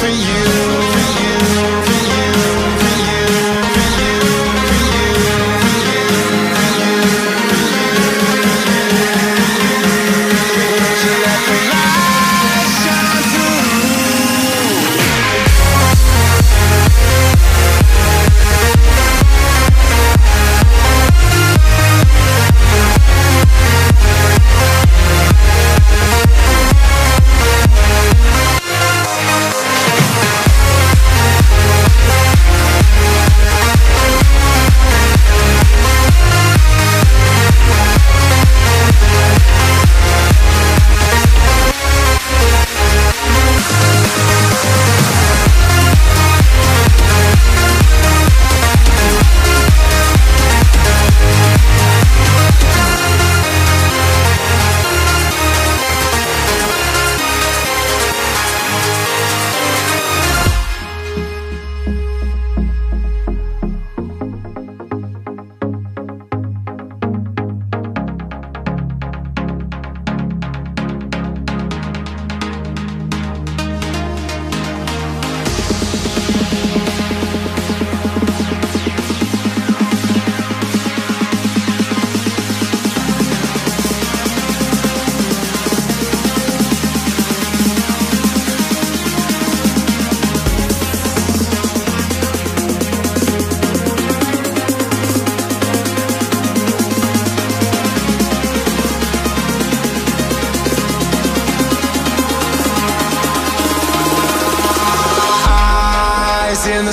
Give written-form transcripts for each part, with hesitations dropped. for you? In the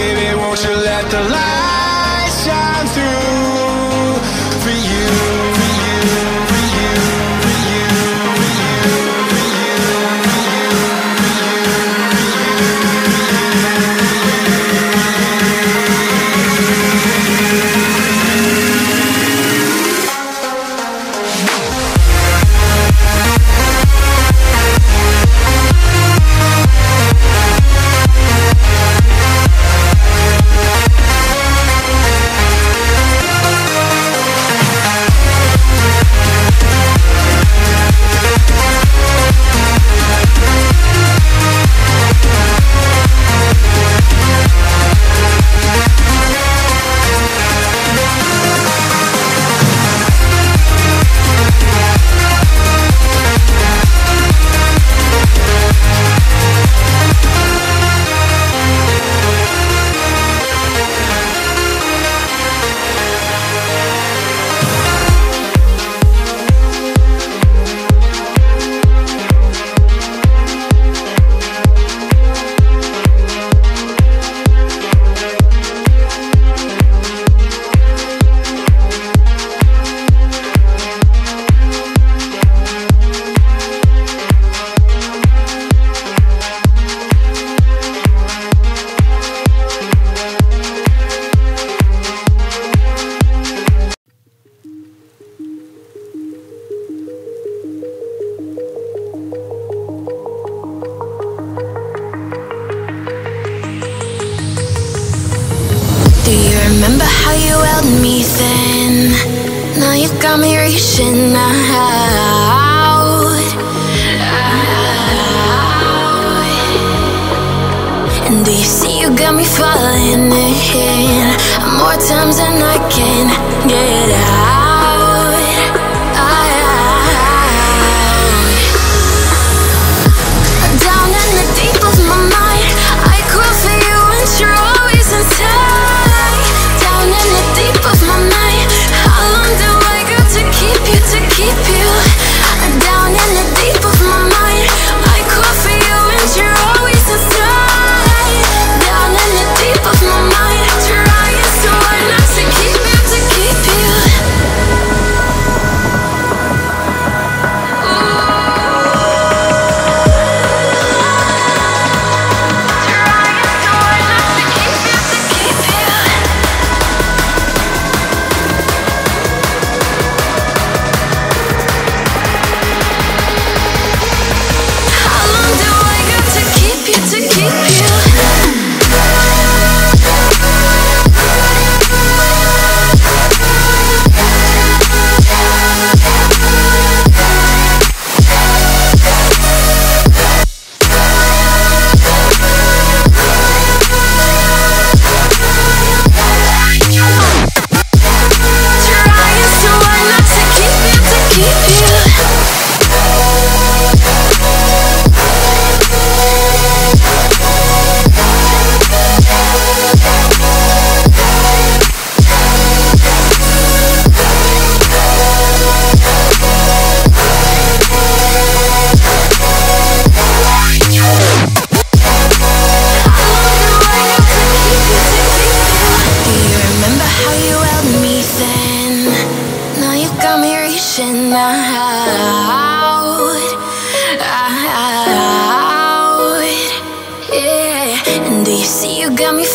baby, won't you let the light shine through for you? Remember how you held me then? Now you got me reaching out. And do you see you got me falling in? More times than I can get out. Down in the deep of my mind, I crawl for you and you're always inside. In the deep of my night, how long do I got to keep you together?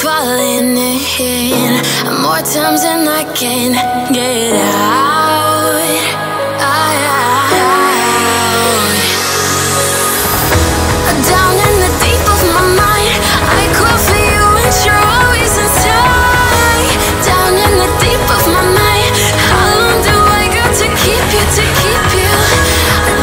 falling in more times than I can get out. Down in the deep of my mind, I call for you and you're always inside. Down in the deep of my mind, how long do I got to keep you, to keep you?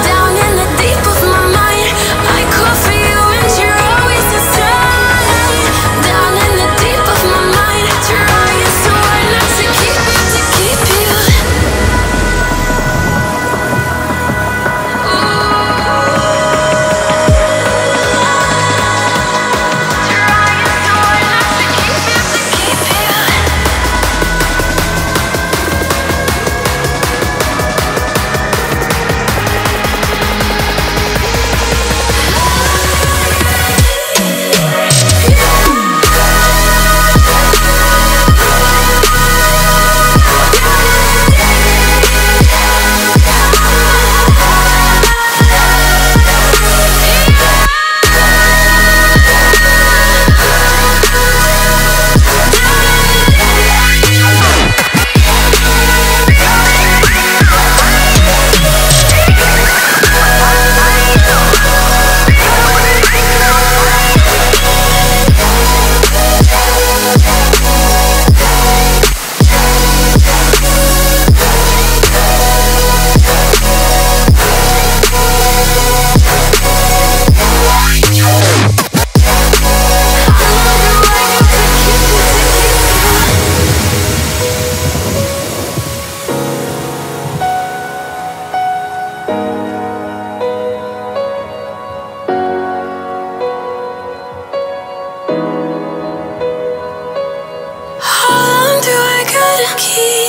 Down in the deep of my mind, I call for you and you're always inside. Down in the deep of my mind, trying so hard not to keep you, to keep you. Keep